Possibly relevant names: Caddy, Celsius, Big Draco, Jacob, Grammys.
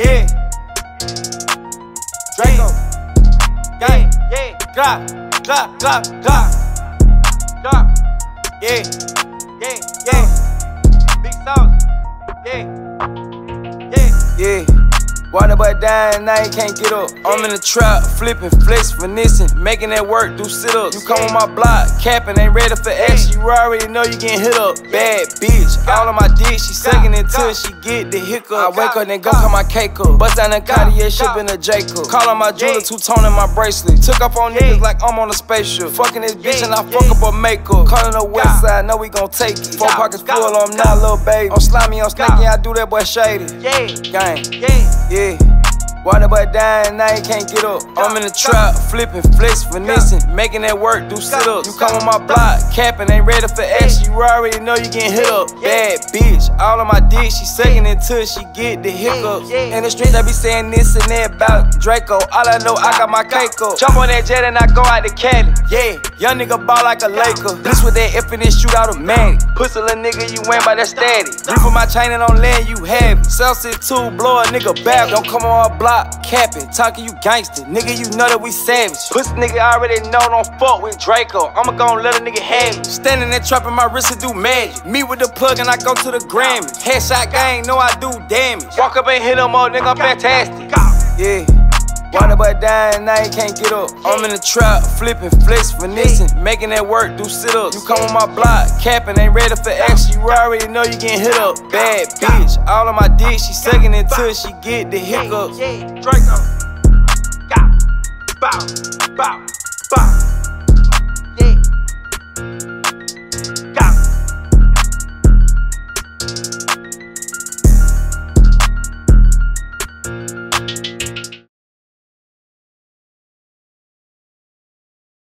Yeah. Draco. Yeah. Yeah. Drop. Drop. Drop. Drop. Drop. Yeah. Yeah. Yeah. Big sauce. Yeah. Yeah. Yeah. Water but dying, now you can't get up. I'm in the trap, flipping, flex, finessing, making that work, do sit-ups. You come on my block, capping, ain't ready for action. You already know you getting hit up. Bad bitch, all on my dick, she sucking until she get the hiccup. I wake up, then go cut my cake up. Bust down the Caddy, shipping a Jacob. Call on my jeweler, two-toning my bracelet. Took up on niggas like I'm on a spaceship. Fucking this bitch and I fuck up her makeup. Calling the west side, know we gon' take it. Four pockets full, I'm not a little baby. I'm slimy, I'm sneaky, I do that boy shady. Gang, yeah. Water but dying, now you can't get up. I'm in the trap, flipping, flex, finessing, making that work, do sit-ups. You come on my block, capping, ain't ready for action. You already know you getting hit up. Bad bitch, all on my dick, she sucking until she get the hiccups. In the streets, I be saying this and that about Draco. All I know, I got my cake up. Jump on that jet and I go out to Caddy. Yeah, young nigga ball like a Laker. This with that infinite shootout of man. Pussy little nigga, you win by that static. Reaper my chain and on land, you have it. Celsius 2, blow a nigga back. Don't come on our block. Capping, talking you gangster, nigga, you know that we savage. Pussy nigga already know, don't fuck with Draco. I'ma gon' let a nigga have it. Standing there trapping my wrist to do magic. Meet with the plug and I go to the Grammys. Headshot gang, know I do damage. Walk up and hit him up, nigga, I'm fantastic. Yeah. Water but dying, now you can't get up. I'm in the trap, flipping, flex, finessing, making that work, do sit-ups. You come on my block, capping, ain't ready for action. You already know you getting hit up. Bad bitch, all on my dick, she sucking until she get the hiccups. Draco, bow, bow, bow.